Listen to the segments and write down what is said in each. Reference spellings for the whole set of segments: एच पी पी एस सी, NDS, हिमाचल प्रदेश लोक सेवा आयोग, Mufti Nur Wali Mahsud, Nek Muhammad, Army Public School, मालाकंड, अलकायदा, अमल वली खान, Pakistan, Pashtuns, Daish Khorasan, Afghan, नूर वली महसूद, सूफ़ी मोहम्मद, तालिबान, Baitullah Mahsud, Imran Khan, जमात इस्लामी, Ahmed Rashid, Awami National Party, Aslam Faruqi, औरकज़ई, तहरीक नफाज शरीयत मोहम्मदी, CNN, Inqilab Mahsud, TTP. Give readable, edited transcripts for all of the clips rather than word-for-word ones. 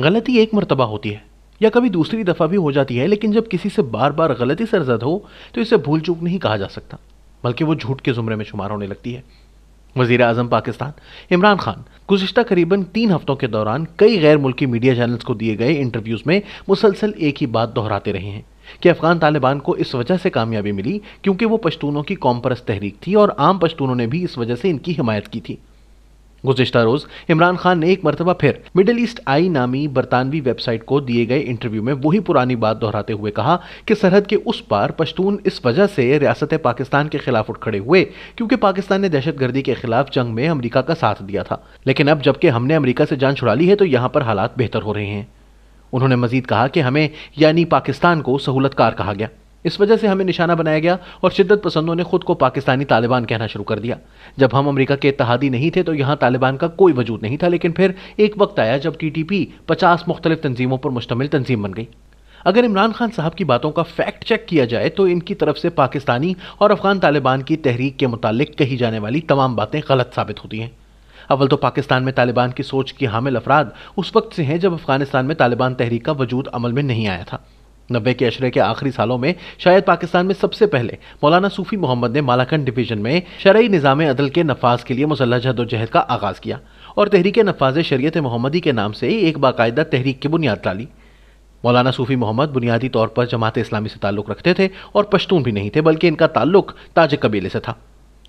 गलती एक मरतबा होती है या कभी दूसरी दफ़ा भी हो जाती है, लेकिन जब किसी से बार बार गलती सरजद हो तो इसे भूल चूक नहीं कहा जा सकता, बल्कि वो झूठ के ज़ुमरे में शुमार होने लगती है। वज़ीर आज़म पाकिस्तान इमरान खान गुज़िश्ता करीबन 3 हफ्तों के दौरान कई गैर मुल्की मीडिया चैनल्स को दिए गए इंटरव्यूज़ में मुसलसल एक ही बात दोहराते रहे हैं कि अफ़गान तालिबान को इस वजह से कामयाबी मिली क्योंकि वो पश्तूनों की कौमपरस्त तहरीक थी और आम पश्तूनों ने भी इस वजह से इनकी हिमायत की थी। गुज़िश्ता रोज़ इमरान खान ने एक मरतबा फिर मिडल ईस्ट आई नामी बरतानवी वेबसाइट को दिए गए इंटरव्यू में वही पुरानी बात दोहराते हुए कहा कि सरहद के उस पार पश्तून इस वजह से रियासत पाकिस्तान के खिलाफ उठ खड़े हुए क्योंकि पाकिस्तान ने दहशतगर्दी के खिलाफ जंग में अमरीका का साथ दिया था, लेकिन अब जबकि हमने अमरीका से जान छुड़ा ली है तो यहाँ पर हालात बेहतर हो रहे हैं। उन्होंने मजीद कहा कि हमें यानी पाकिस्तान को सहूलतकार कहा गया, इस वजह से हमें निशाना बनाया गया और शिद्दत पसंदों ने खुद को पाकिस्तानी तालिबान कहना शुरू कर दिया। जब हम अमेरिका के इत्तेहादी नहीं थे तो यहाँ तालिबान का कोई वजूद नहीं था, लेकिन फिर एक वक्त आया जब टीटीपी 50 मुख्तलिफ तंजीमों पर मुश्तमिल तंजीम बन गई। अगर इमरान खान साहब की बातों का फैक्ट चेक किया जाए तो इनकी तरफ से पाकिस्तानी और अफगान तालिबान की तहरीक के मुतालिक कही जाने वाली तमाम बातें गलत साबित होती हैं। अव्वल तो पाकिस्तान में तालिबान की सोच की हामिल अफराद उस वक्त से हैं जब अफगानिस्तान में तालिबान तहरीक का वजूद अमल में नहीं आया था। 90 के अशरे के आखिरी सालों में शायद पाकिस्तान में सबसे पहले मौलाना सूफ़ी मोहम्मद ने मालाकंड डिवीज़न में शरई निज़ाम अदल के नफाज के लिए मुसल्लह जद्दोजहद का आगाज़ किया और तहरीक नफाज शरीयत मोहम्मदी के नाम से एक बाकायदा तहरीक की बुनियाद डाली। मौलाना सूफ़ी मोहम्मद बुनियादी तौर पर जमात इस्लामी से ताल्लुक़ रखते थे और पश्तून भी नहीं थे, बल्कि इनका ताल्लुक़ ताज कबीले से था।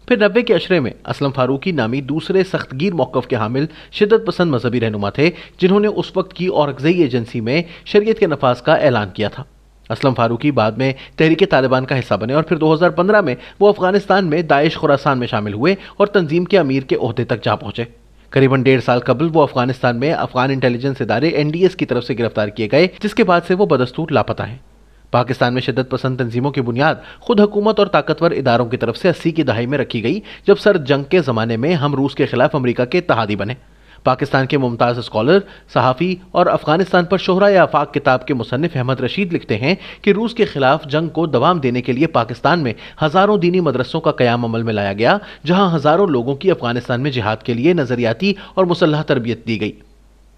फिर 90 के अशरे में असलम फारूकी नामी दूसरे सख्तगीर मौक़फ़ के हामिल शिद्दत पसंद मजहबी रहनुमा थे जिन्होंने उस वक्त की औरकज़ई एजेंसी में शरीयत के नफाज का ऐलान किया था। असलम फारूकी बाद में तहरीक तालिबान का हिस्सा बने और फिर 2015 में वो अफगानिस्तान में दाइश खुरासान में शामिल हुए और तंजीम के अमीर के ओहदे तक जा पहुँचे। करीबन 1.5 साल कबल वो अफगानिस्तान में अफगान इंटेलिजेंस इदारे NDS की तरफ से गिरफ्तार किए गए, जिसके बाद से वो बदस्तूर लापता है। पाकिस्तान में शिद्दत पसंद तंजीमों की बुनियाद खुद हुकूमत और ताकतवर इदारों की तरफ से 80 की दहाई में रखी गई, जब सर्द जंग के ज़माने में हम रूस के खिलाफ अमेरिका के इत्तेहादी बने। पाकिस्तान के मुमताज़ स्कॉलर, सहाफ़ी और अफगानिस्तान पर शोहरा आफाक किताब के मुसन्निफ़ अहमद रशीद लिखते हैं कि रूस के खिलाफ जंग को दवाम देने के लिए पाकिस्तान में हज़ारों दीनी मदरसों का क़याम अमल में लाया गया, जहाँ हज़ारों लोगों की अफगानिस्तान में जिहाद के लिए नज़रियाती और मुसल्लह तरबियत दी गई।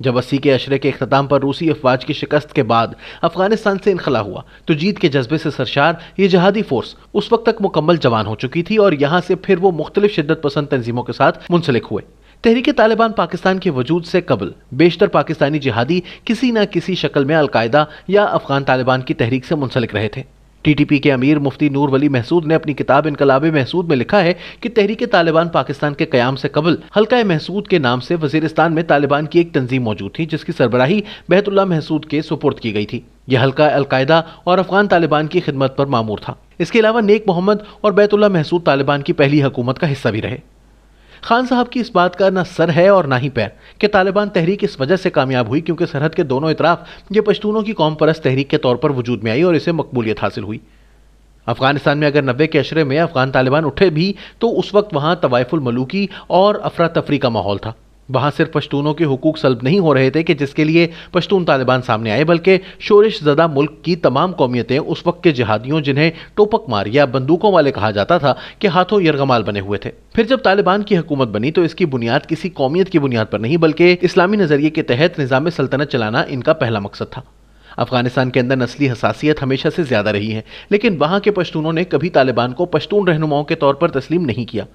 जब 80 के अशरे के इख्तिताम पर रूसी अफवाज की शिकस्त के बाद अफगानिस्तान से इनखला हुआ तो जीत के जज्बे से सरशार ये जहादी फोर्स उस वक्त तक मुकम्मल जवान हो चुकी थी और यहाँ से फिर वो मुख्तलिफ शिद्दत पसंद तंजीमों के साथ मुंसलिक हुए। तहरीक तालिबान पाकिस्तान के वजूद से कबल बेशतर पाकिस्तानी जिहादी किसी न किसी शक्ल में अलकायदा या अफगान तालिबान की तहरीक से मुंसलिक रहे थे। TTP के अमीर मुफ्ती नूर वली महसूद ने अपनी किताब इनकलाब महसूद में लिखा है कि तहरीक तालिबान पाकिस्तान के क़याम से कबल हल्का महसूद के नाम से वज़ीरिस्तान में तालिबान की एक तंजीम मौजूद थी, जिसकी सरबराही बैतुल्लाह महसूद के सुपुर्द की गई थी। यह हल्का अलकायदा और अफगान तालिबान की खिदमत पर मामूर था। इसके अलावा नेक मोहम्मद और बैतुल्लाह महसूद तालिबान की पहली हुकूमत का हिस्सा भी रहे। खान साहब की इस बात का ना सर है और ना ही पैर कि तालिबान तहरीक इस वजह से कामयाब हुई क्योंकि सरहद के दोनों इतराफ ये पश्तूनों की कौम परस्त तहरीक के तौर पर वजूद में आई और इसे मकबूलियत हासिल हुई। अफगानिस्तान में अगर 90 के अशरे में अफगान तालिबान उठे भी तो उस वक्त वहाँ तवाइफुल मलूकी और अफरा तफरी का माहौल था। वहाँ सिर्फ पश्तूनों के हुकूक सल्ब नहीं हो रहे थे कि जिसके लिए पश्तून तालिबान सामने आए, बल्कि शोरिश ज़दा मुल्क की तमाम कौमियतें उस वक्त के जिहादियों जिन्हें टोपक मार या बंदूकों वाले कहा जाता था कि हाथों यरगमाल बने हुए थे। फिर जब तालिबान की हुकूमत बनी तो इसकी बुनियाद किसी कौमियत की बुनियाद पर नहीं बल्कि इस्लामी नज़रिए के तहत निज़ाम सल्तनत चलाना इनका पहला मकसद था। अफगानिस्तान के अंदर नस्ली हसासियत हमेशा से ज़्यादा रही है, लेकिन वहाँ के पश्तूनों ने कभी तालिबान को पश्तून रहनुमाओं के तौर पर तस्लीम नहीं किया।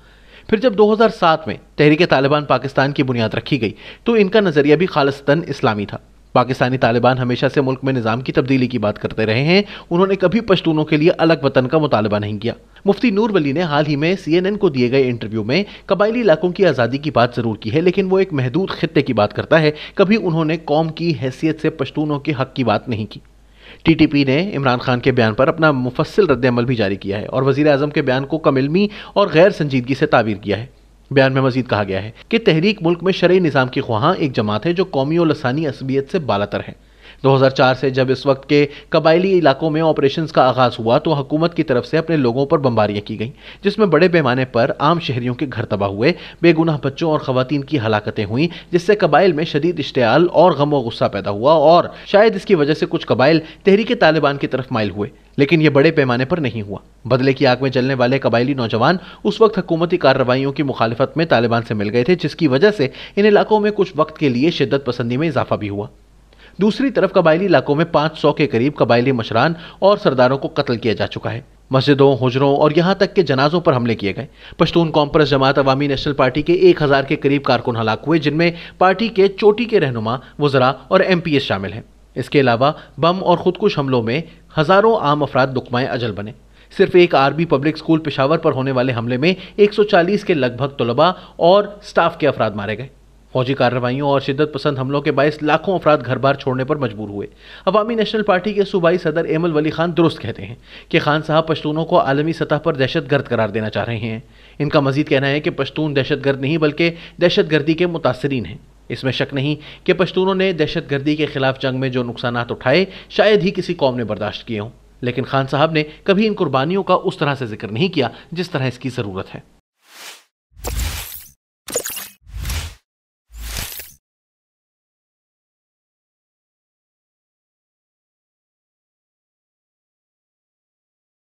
फिर जब 2007 में तहरीक तालिबान पाकिस्तान की बुनियाद रखी गई तो इनका नज़रिया भी खालिसतन इस्लामी था। पाकिस्तानी तालिबान हमेशा से मुल्क में निज़ाम की तब्दीली की बात करते रहे हैं, उन्होंने कभी पश्तूनों के लिए अलग वतन का मुतालबा नहीं किया। मुफ्ती नूर वली ने हाल ही में CNN को दिए गए इंटरव्यू में कबायली इलाकों की आज़ादी की बात ज़रूर की है, लेकिन वो एक महदूद खत्े की बात करता है, कभी उन्होंने कौम की हैसियत से पश्तूनों के हक़ की बात नहीं की। TTP ने इमरान खान के बयान पर अपना मुफस्सिल रद्दअमल भी जारी किया है और वज़ीर आज़म के बयान को कमिल्मी और गैर संजीदगी से ताबीर किया है। बयान में मजीद कहा गया है कि तहरीक मुल्क में शरई निज़ाम की ख्वाहां एक जमात है जो कौमी और लसानी असबियत से बालातर है। 2004 से जब इस वक्त के कबायली इलाकों में ऑपरेशन का आगाज़ हुआ तो हुकूमत की तरफ से अपने लोगों पर बम्बारियाँ की गईं, जिसमें बड़े पैमाने पर आम शहरियों के घर तबाह हुए, बेगुनाह बच्चों और ख़वातीन की हलाकतें हुईं, जिससे कबाइल में शदीद इश्तियाल और गम व गुस्सा पैदा हुआ और शायद इसकी वजह से कुछ कबाइल तहरीक तालिबान की तरफ माइल हुए, लेकिन यह बड़े पैमाने पर नहीं हुआ। बदले की आग में जलने वाले कबायली नौजवान उस वक्त हुकूमती कार्रवाइयों की मुखालफत में तालिबान से मिल गए थे, जिसकी वजह से इन इलाकों में कुछ वक्त के लिए शिद्दत पसंदी में इजाफा भी हुआ। दूसरी तरफ कबायली इलाकों में 500 के करीब कबायली मशरान और सरदारों को कत्ल किया जा चुका है। मस्जिदों, हुजरों और यहाँ तक के जनाजों पर हमले किए गए। पश्तून कॉन्फ्रेंस जमात अवामी नेशनल पार्टी के 1000 के करीब कारकुन हलाक हुए, जिनमें पार्टी के चोटी के रहनुमा, वज़रा और MPs शामिल हैं। इसके अलावा बम और खुदकुश हमलों में हज़ारों आम अफराद लुकमाए अजल बने। सिर्फ एक आर्मी पब्लिक स्कूल पेशावर पर होने वाले हमले में 140 के लगभग तलबा और स्टाफ के अफराद मारे गए। फौजी कार्रवाइयों और शिद्दत पसंद हमलों के बायस लाखों अफराद घर बार छोड़ने पर मजबूर हुए। अवामी नेशनल पार्टी के सूबाई सदर अमल वली खान दुरुस्त कहते हैं कि खान साहब पश्तूनों को आलमी सतह पर दहशतगर्द करार देना चाह रहे हैं। इनका मजीद कहना है कि पश्तून दहशतगर्द नहीं बल्कि दहशतगर्दी के मुतासरीन हैं। इसमें शक नहीं कि पश्तूनों ने दहशतगर्दी के खिलाफ जंग में जो नुकसान उठाए शायद ही किसी कौम ने बर्दाश्त किए हों, लेकिन खान साहब ने कभी इन कुर्बानियों का उस तरह से जिक्र नहीं किया जिस तरह इसकी ज़रूरत है।